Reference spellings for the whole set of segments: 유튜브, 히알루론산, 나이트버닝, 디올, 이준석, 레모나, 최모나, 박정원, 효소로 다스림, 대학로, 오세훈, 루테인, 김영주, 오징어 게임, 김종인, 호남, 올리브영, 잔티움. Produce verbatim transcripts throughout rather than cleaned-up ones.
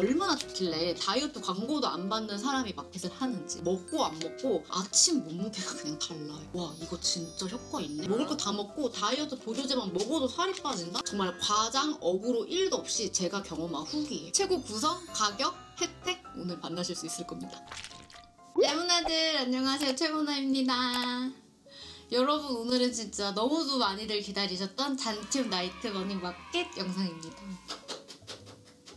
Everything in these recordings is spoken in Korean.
얼마나 좋길래 다이어트 광고도 안 받는 사람이 마켓을 하는지, 먹고 안 먹고 아침 몸무게가 그냥 달라요. 와, 이거 진짜 효과 있네. 먹을 거 다 먹고 다이어트 보조제만 먹어도 살이 빠진다? 정말 과장, 어그로 일도 없이 제가 경험한 후기예요. 최고 구성, 가격, 혜택 오늘 만나실 수 있을 겁니다. 레모나들 안녕하세요, 최모나입니다. 여러분, 오늘은 진짜 너무도 많이들 기다리셨던 잔티움 나이트버닝 마켓 영상입니다.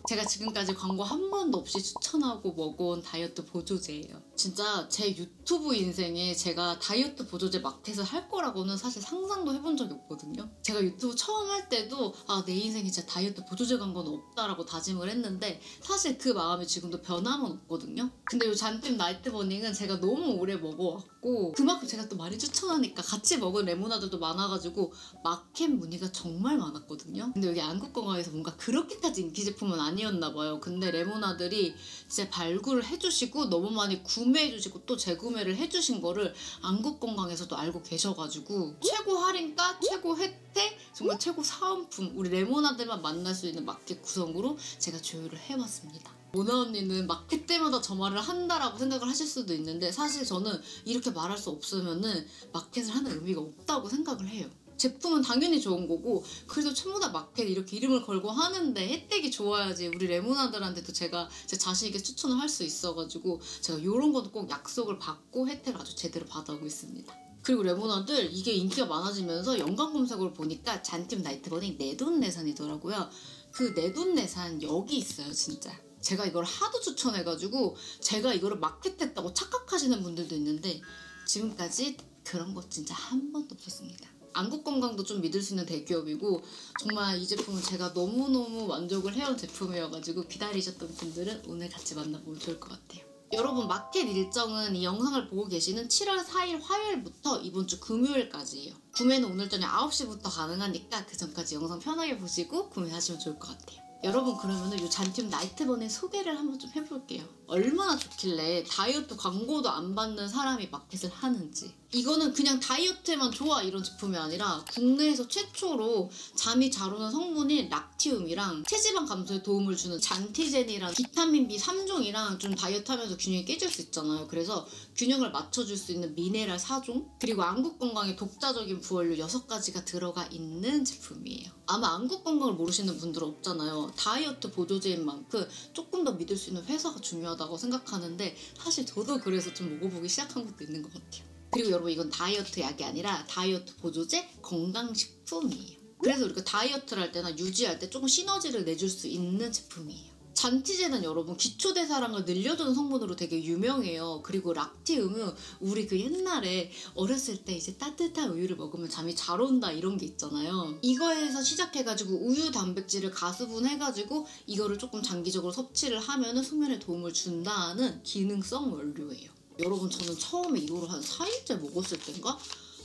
제가 지금까지 광고 한 번도 없이 추천하고 먹어온 다이어트 보조제예요. 진짜 제 유튜브 인생에 제가 다이어트 보조제 마켓을 할 거라고는 사실 상상도 해본 적이 없거든요. 제가 유튜브 처음 할 때도 아, 내 인생에 진짜 다이어트 보조제 광고는 없다라고 다짐을 했는데 사실 그 마음이 지금도 변함은 없거든요. 근데 요 잔티움 나이트버닝은 제가 너무 오래 먹어왔고 그만큼 제가 또 많이 추천하니까 같이 먹은 레모나들도 많아가지고 마켓 문의가 정말 많았거든요. 근데 여기 안국공항에서 뭔가 그렇게까지 인기 제품은 아니에요. 아니었나봐요. 근데 레모나들이 진짜 발굴을 해주시고 너무 많이 구매해주시고 또 재구매를 해주신 거를 안국건강에서도 알고 계셔가지고 최고 할인가, 최고 혜택, 정말 최고 사은품, 우리 레모나들만 만날 수 있는 마켓 구성으로 제가 조율을 해봤습니다. 모나 언니는 마켓 때마다 저 말을 한다라고 생각을 하실 수도 있는데 사실 저는 이렇게 말할 수 없으면은 마켓을 하는 의미가 없다고 생각을 해요. 제품은 당연히 좋은 거고 그래도 최모나 마켓 이렇게 이름을 걸고 하는데 혜택이 좋아야지 우리 레모나들한테도 제가 제 자신 있게 추천을 할 수 있어가지고 제가 이런 것도 꼭 약속을 받고 혜택을 아주 제대로 받아오고 있습니다. 그리고 레모나들 이게 인기가 많아지면서 연관 검색어를 보니까 잔티움 나이트버닝 내돈내산이더라고요. 그 내돈내산 여기 있어요. 진짜 제가 이걸 하도 추천해가지고 제가 이거를 마켓했다고 착각하시는 분들도 있는데 지금까지 그런 거 진짜 한 번도 없었습니다. 안국건강도 좀 믿을 수 있는 대기업이고 정말 이 제품은 제가 너무너무 만족을 해온 제품이어가지고 기다리셨던 분들은 오늘 같이 만나보면 좋을 것 같아요. 여러분, 마켓 일정은 이 영상을 보고 계시는 칠월 사일 화요일부터 이번 주 금요일까지예요. 구매는 오늘 저녁 아홉 시부터 가능하니까 그 전까지 영상 편하게 보시고 구매하시면 좋을 것 같아요. 여러분, 그러면은 이 잔티움 나이트버닝 소개를 한번 좀 해볼게요. 얼마나 좋길래 다이어트 광고도 안 받는 사람이 마켓을 하는지. 이거는 그냥 다이어트에만 좋아 이런 제품이 아니라 국내에서 최초로 잠이 잘 오는 성분인 락티움이랑 체지방 감소에 도움을 주는 잔티젠이랑 비타민 비 삼 종이랑 좀 다이어트하면서 균형이 깨질 수 있잖아요. 그래서 균형을 맞춰줄 수 있는 미네랄 사 종 그리고 안국건강의 독자적인 부원료 여섯 가지가 들어가 있는 제품이에요. 아마 안국건강을 모르시는 분들은 없잖아요. 다이어트 보조제인 만큼 조금 더 믿을 수 있는 회사가 중요하다고 생각하는데 사실 저도 그래서 좀 먹어보기 시작한 것도 있는 것 같아요. 그리고 여러분, 이건 다이어트 약이 아니라 다이어트 보조제 건강식품이에요. 그래서 우리가 다이어트를 할 때나 유지할 때 조금 시너지를 내줄 수 있는 제품이에요. 잔티제는 여러분 기초대사량을 늘려주는 성분으로 되게 유명해요. 그리고 락티움은 우리 그 옛날에 어렸을 때 이제 따뜻한 우유를 먹으면 잠이 잘 온다 이런 게 있잖아요. 이거에서 시작해가지고 우유 단백질을 가수분해가지고 이거를 조금 장기적으로 섭취를 하면 수면에 도움을 준다는 기능성 원료예요. 여러분, 저는 처음에 이거를 한 사 일째 먹었을 땐가?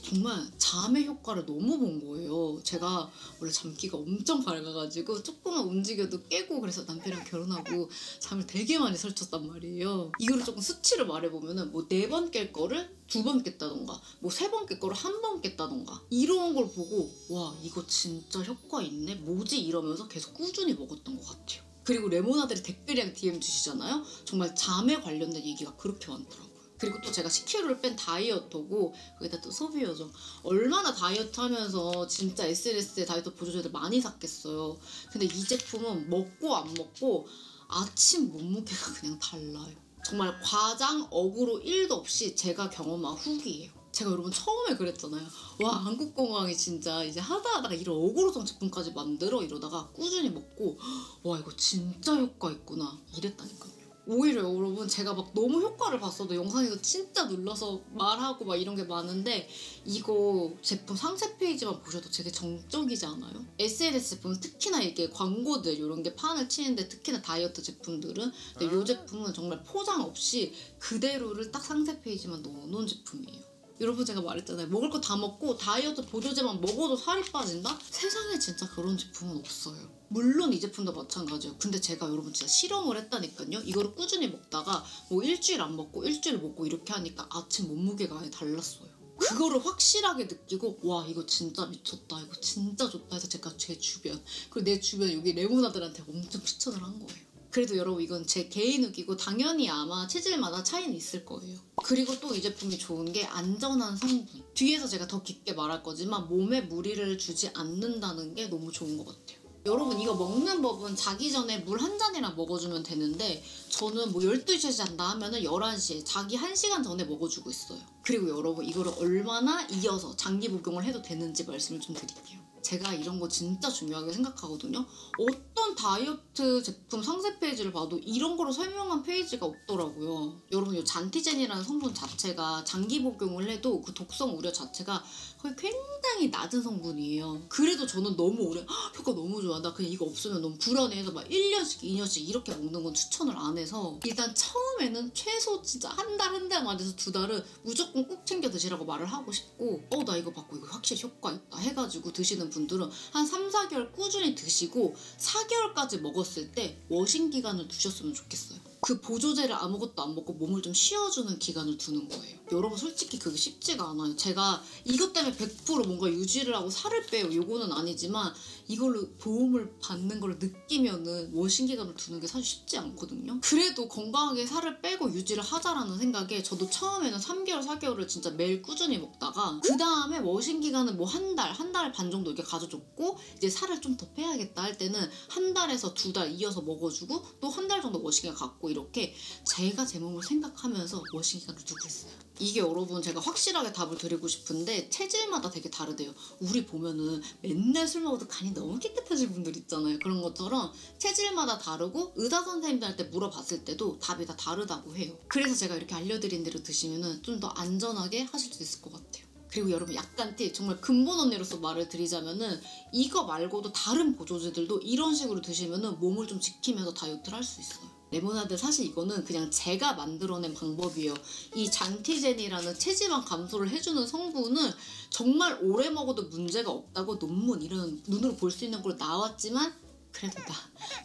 정말 잠의 효과를 너무 본 거예요. 제가 원래 잠기가 엄청 밝아가지고 조금만 움직여도 깨고 그래서 남편이랑 결혼하고 잠을 되게 많이 설쳤단 말이에요. 이거를 조금 수치를 말해보면은 뭐 네 번 깰 거를 두 번 깼다던가 뭐 세 번 깰 거를 한 번 깼다던가 이런 걸 보고 와, 이거 진짜 효과 있네? 뭐지? 이러면서 계속 꾸준히 먹었던 것 같아요. 그리고 레모나들이 댓글이랑 디엠 주시잖아요. 정말 잠에 관련된 얘기가 그렇게 많더라고요. 그리고 또 제가 십 킬로그램을 뺀 다이어터고 거기다 또 소비 요정. 얼마나 다이어트 하면서 진짜 에스엔에스에 다이어트 보조제들 많이 샀겠어요. 근데 이 제품은 먹고 안 먹고 아침 몸무게가 그냥 달라요. 정말 과장, 어그로 일도 없이 제가 경험한 후기예요. 제가 여러분 처음에 그랬잖아요. 와, 한국건강이 진짜 이제 하다하다가 이런 어그로성 제품까지 만들어 이러다가 꾸준히 먹고 와, 이거 진짜 효과 있구나 이랬다니까요. 오히려 여러분, 제가 막 너무 효과를 봤어도 영상에서 진짜 눌러서 말하고 막 이런 게 많은데 이거 제품 상세 페이지만 보셔도 되게 정적이지 않아요? 에스엔에스 제품은 특히나 이게 광고들 이런 게 판을 치는데 특히나 다이어트 제품들은 근데 이 제품은 정말 포장 없이 그대로를 딱 상세 페이지만 넣어놓은 제품이에요. 여러분, 제가 말했잖아요. 먹을 거 다 먹고 다이어트 보조제만 먹어도 살이 빠진다? 세상에 진짜 그런 제품은 없어요. 물론 이 제품도 마찬가지예요. 근데 제가 여러분 진짜 실험을 했다니까요. 이거를 꾸준히 먹다가 뭐 일주일 안 먹고 일주일 먹고 이렇게 하니까 아침 몸무게가 아예 달랐어요. 그거를 확실하게 느끼고 와, 이거 진짜 미쳤다, 이거 진짜 좋다 해서 제가 제 주변 그리고 내 주변 여기 레모나들한테 엄청 추천을 한 거예요. 그래도 여러분 이건 제 개인 후기고 당연히 아마 체질마다 차이는 있을 거예요. 그리고 또 이 제품이 좋은 게 안전한 성분. 뒤에서 제가 더 깊게 말할 거지만 몸에 무리를 주지 않는다는 게 너무 좋은 것 같아요. 여러분 이거 먹는 법은 자기 전에 물 한 잔이나 먹어주면 되는데 저는 뭐 열두 시에 잔다 하면 열한 시에 자기 한 시간 전에 먹어주고 있어요. 그리고 여러분 이거를 얼마나 이어서 장기 복용을 해도 되는지 말씀을 좀 드릴게요. 제가 이런 거 진짜 중요하게 생각하거든요. 어떤 다이어트 제품 상세 페이지를 봐도 이런 거로 설명한 페이지가 없더라고요. 여러분 이 잔티젠이라는 성분 자체가 장기 복용을 해도 그 독성 우려 자체가 거의 굉장히 낮은 성분이에요. 그래도 저는 너무 오래 효과 너무 좋아 나 그냥 이거 없으면 너무 불안해서 막 일 년씩 이 년씩 이렇게 먹는 건 추천을 안 해서 일단 처음에는 최소 진짜 한 달 한 달 만에서 두 달은 무조건 꼭 챙겨 드시라고 말을 하고 싶고 어 나 이거 받고 이거 확실히 효과 있다 해가지고 드시는 분들은 한 삼, 사 개월 꾸준히 드시고 사 개월까지 먹었을 때 워싱 기간을 두셨으면 좋겠어요. 그 보조제를 아무것도 안 먹고 몸을 좀 쉬어주는 기간을 두는 거예요. 여러분 솔직히 그게 쉽지가 않아요. 제가 이것 때문에 백 퍼센트 뭔가 유지를 하고 살을 빼요 요거는 아니지만 이걸로 도움을 받는 걸 느끼면은 워싱 기간을 두는 게 사실 쉽지 않거든요. 그래도 건강하게 살을 빼고 유지를 하자라는 생각에 저도 처음에는 삼 개월, 사 개월을 진짜 매일 꾸준히 먹다가 그 다음에 워싱 기간은 뭐 한 달, 한 달 반 정도 이렇게 가져줬고 이제 살을 좀 더 빼야겠다 할 때는 한 달에서 두 달 이어서 먹어주고 또 한 달 정도 워싱 기간 갖고 이렇게 제가 제 몸을 생각하면서 워싱 기간을 두고 있어요. 이게 여러분 제가 확실하게 답을 드리고 싶은데 체질마다 되게 다르대요. 우리 보면은 맨날 술 먹어도 간이 너무 깨끗하신 분들 있잖아요. 그런 것처럼 체질마다 다르고 의사 선생님들한테 물어봤을 때도 답이 다 다르다고 해요. 그래서 제가 이렇게 알려드린 대로 드시면은 좀 더 안전하게 하실 수 있을 것 같아요. 그리고 여러분 약간 팁, 정말 근본 언니로서 말을 드리자면은 이거 말고도 다른 보조제들도 이런 식으로 드시면은 몸을 좀 지키면서 다이어트를 할 수 있어요. 레모나드 사실 이거는 그냥 제가 만들어낸 방법이에요. 이 잔티젠이라는 체지방 감소를 해주는 성분은 정말 오래 먹어도 문제가 없다고 논문 이런 눈으로 볼 수 있는 걸로 나왔지만 그래도 나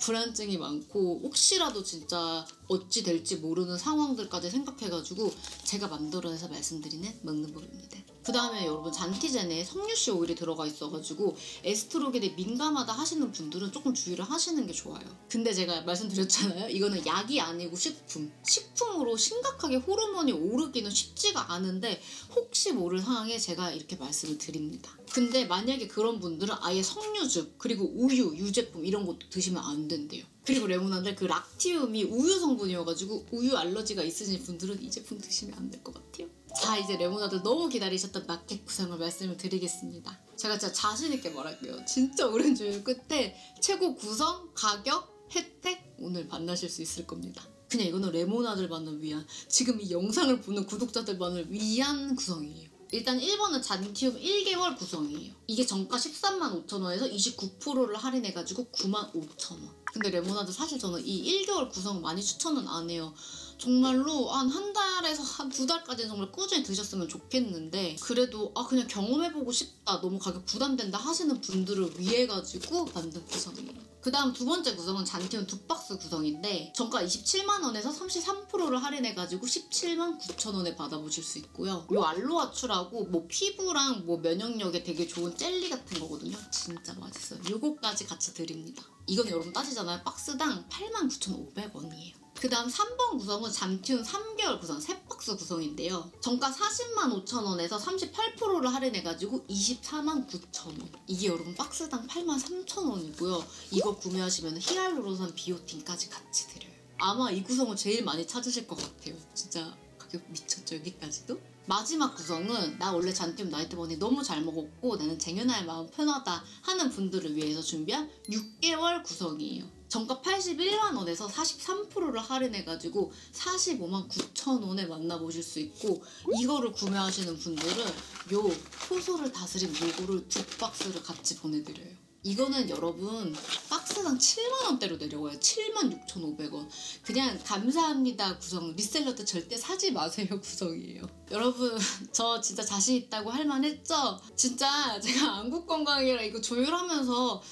불안증이 많고 혹시라도 진짜 어찌 될지 모르는 상황들까지 생각해가지고 제가 만들어내서 말씀드리는 먹는 법입니다. 그 다음에 여러분 잔티젠에 섬유씨 오일이 들어가 있어가지고 에스트로겐에 민감하다 하시는 분들은 조금 주의를 하시는 게 좋아요. 근데 제가 말씀드렸잖아요. 이거는 약이 아니고 식품. 식품으로 심각하게 호르몬이 오르기는 쉽지가 않은데 혹시 모를 상황에 제가 이렇게 말씀을 드립니다. 근데 만약에 그런 분들은 아예 석류즙 그리고 우유, 유제품 이런 것도 드시면 안 된대요. 그리고 레모나인데 그 락티움이 우유 성분이어가지고 우유 알러지가 있으신 분들은 이 제품 드시면 안 될 것 같아요. 자 이제 레모나들 너무 기다리셨던 마켓 구상을 말씀을 드리겠습니다. 제가 진짜 자신있게 말할게요. 진짜 오랜 조율 끝에 최고 구성, 가격, 혜택 오늘 만나실 수 있을 겁니다. 그냥 이거는 레모나들만을 위한 지금 이 영상을 보는 구독자들만을 위한 구성이에요. 일단 일 번은 잔티움 일 개월 구성이에요. 이게 정가 십삼만 오천 원에서 이십구 퍼센트를 할인해가지고 구만 오천 원. 근데 레모나드 사실 저는 이 일 개월 구성 많이 추천은 안 해요. 정말로 한 한 달에서 한 두 달까지는 정말 꾸준히 드셨으면 좋겠는데 그래도 아 그냥 경험해보고 싶다 너무 가격 부담된다 하시는 분들을 위해 가지고 만든 구성입니다. 그 다음 두 번째 구성은 잔티움 두 박스 구성인데 정가 이십칠만 원에서 삼십삼 퍼센트를 할인해가지고 십칠만 구천 원에 받아보실 수 있고요. 요 알로아추라고 뭐 피부랑 뭐 면역력에 되게 좋은 젤리 같은 거거든요. 진짜 맛있어요. 요거까지 같이 드립니다. 이건 여러분 따지잖아요. 박스당 팔만 구천 오백 원이에요. 그 다음 삼 번 구성은 잔티움 삼 개월 구성 세 박스 구성인데요. 정가 사십만 오천 원에서 삼십팔 퍼센트를 할인해가지고 이십사만 구천 원. 이게 여러분 박스당 팔만 삼천 원이고요. 이거 구매하시면 히알루론산 비오틴까지 같이 드려요. 아마 이 구성을 제일 많이 찾으실 것 같아요. 진짜 가격 미쳤죠 여기까지도? 마지막 구성은 나 원래 잔티움 나이트버닝 너무 잘 먹었고 나는 쟁여놔야 마음 편하다 하는 분들을 위해서 준비한 육 개월 구성이에요. 정가 팔십일만 원에서 사십삼 퍼센트를 할인해가지고 사십오만 구천 원에 만나보실 수 있고 이거를 구매하시는 분들은 요 효소를 다스린 요거를 두 박스를 같이 보내드려요. 이거는 여러분 박스당 칠만 원대로 내려와요. 칠만 육천 오백 원. 그냥 감사합니다 구성. 리셀러도 절대 사지 마세요 구성이에요. 여러분 저 진짜 자신 있다고 할 만했죠? 진짜 제가 안구건강이라 이거 조율하면서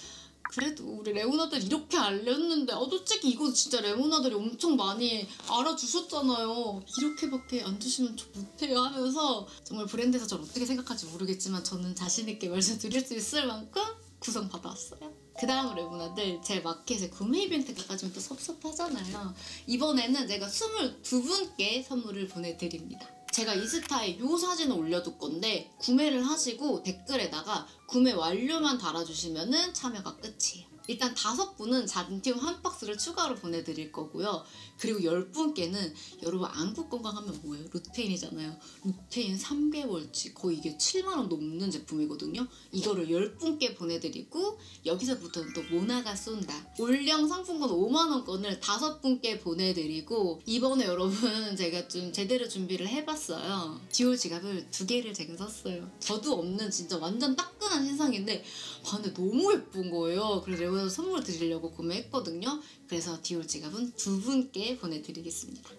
그래도 우리 레모나들 이렇게 알렸는데 어, 솔직히 이거 진짜 레모나들이 엄청 많이 알아주셨잖아요. 이렇게밖에 안 주시면 저 못해요 하면서 정말 브랜드에서 저를 어떻게 생각할지 모르겠지만 저는 자신 있게 말씀드릴 수 있을 만큼 구성 받아왔어요. 그 다음으로 레모나 늘 제 마켓에 구매 이벤트가 가지면 또 섭섭하잖아요. 이번에는 제가 이십이 분께 선물을 보내드립니다. 제가 인스타에 요 사진을 올려둘 건데 구매를 하시고 댓글에다가 구매 완료만 달아주시면은 참여가 끝이에요. 일단 다섯 분은 잔티움 한 박스를 추가로 보내드릴 거고요. 그리고 열 분께는 여러분 안구 건강하면 뭐예요? 루테인이잖아요. 루테인 삼 개월치 거의 이게 칠만 원 넘는 제품이거든요. 이거를 열 분께 보내드리고 여기서부터는 또 모나가 쏜다. 올영 상품권 오만 원권을 다섯 분께 보내드리고 이번에 여러분 제가 좀 제대로 준비를 해봤어요. 디올 지갑을 두 개를 제가 샀어요. 저도 없는 진짜 완전 따끈한 신상인데 근데 너무 예쁜 거예요. 그래서 레모나 선물 드리려고 구매했거든요. 그래서 디올 지갑은 두 분께 보내드리겠습니다.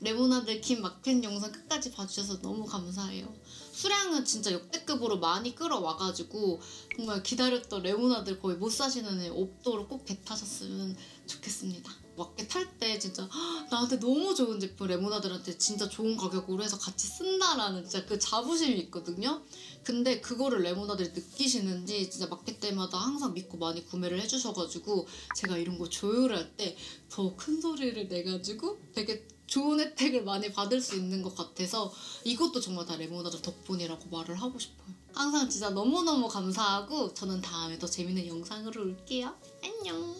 레모나들 긴 마켓 영상 끝까지 봐주셔서 너무 감사해요. 수량은 진짜 역대급으로 많이 끌어와가지고 정말 기다렸던 레모나들 거의 못 사시는 애 없도록 꼭 배 타셨으면 좋겠습니다. 마켓 탈 때 진짜 허, 나한테 너무 좋은 제품 레모나들한테 진짜 좋은 가격으로 해서 같이 쓴다라는 진짜 그 자부심이 있거든요. 근데 그거를 레모나들이 느끼시는지 진짜 마켓 때마다 항상 믿고 많이 구매를 해주셔가지고 제가 이런 거 조율할 때 더 큰 소리를 내가지고 되게 좋은 혜택을 많이 받을 수 있는 것 같아서 이것도 정말 다 레모나들 덕분이라고 말을 하고 싶어요. 항상 진짜 너무너무 감사하고 저는 다음에 더 재밌는 영상으로 올게요. 안녕!